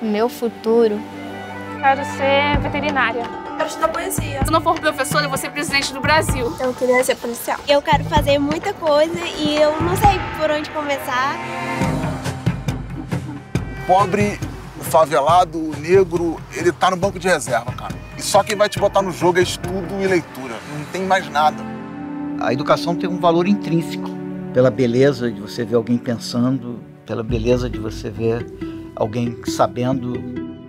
Meu futuro? Quero ser veterinária. Quero estudar poesia. Se eu não for professora, eu vou ser presidente do Brasil. Eu queria ser policial. Eu quero fazer muita coisa e eu não sei por onde começar. Pobre, favelado, negro, ele tá no banco de reserva, cara. E só quem vai te botar no jogo é estudo e leitura. Não tem mais nada. A educação tem um valor intrínseco. Pela beleza de você ver alguém pensando, pela beleza de você ver alguém sabendo.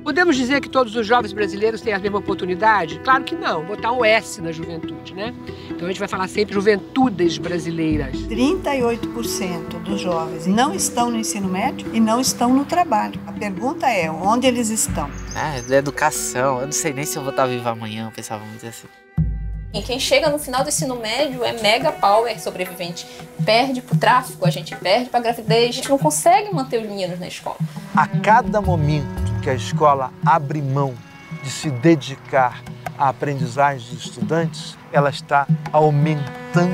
Podemos dizer que todos os jovens brasileiros têm a mesma oportunidade? Claro que não, botar um S na juventude, né? Então a gente vai falar sempre juventudes brasileiras. 38% dos jovens não estão no ensino médio e não estão no trabalho. A pergunta é, onde eles estão? Ah, da educação, eu não sei nem se eu vou estar viva amanhã, eu pensava muito assim. E quem chega no final do ensino médio é mega power sobrevivente. Perde pro tráfico, a gente perde pra gravidez, a gente não consegue manter os meninos na escola. A cada momento que a escola abre mão de se dedicar à aprendizagem dos estudantes, ela está aumentando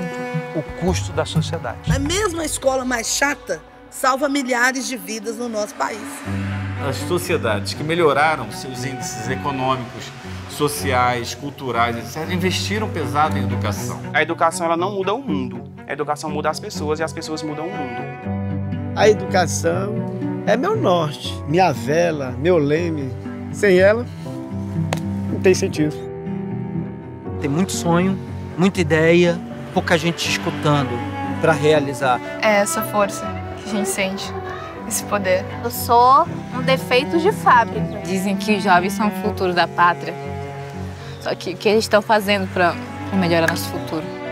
o custo da sociedade. A mesma escola mais chata salva milhares de vidas no nosso país. As sociedades que melhoraram seus índices econômicos, sociais, culturais, etc., investiram pesado em educação. A educação ela não muda o mundo. A educação muda as pessoas e as pessoas mudam o mundo. A educação é meu norte, minha vela, meu leme. Sem ela, não tem sentido. Tem muito sonho, muita ideia, pouca gente escutando para realizar. É essa força que a gente sente. Esse poder. Eu sou um defeito de fábrica. Dizem que os jovens são o futuro da pátria. Só que o que eles estão fazendo para melhorar nosso futuro?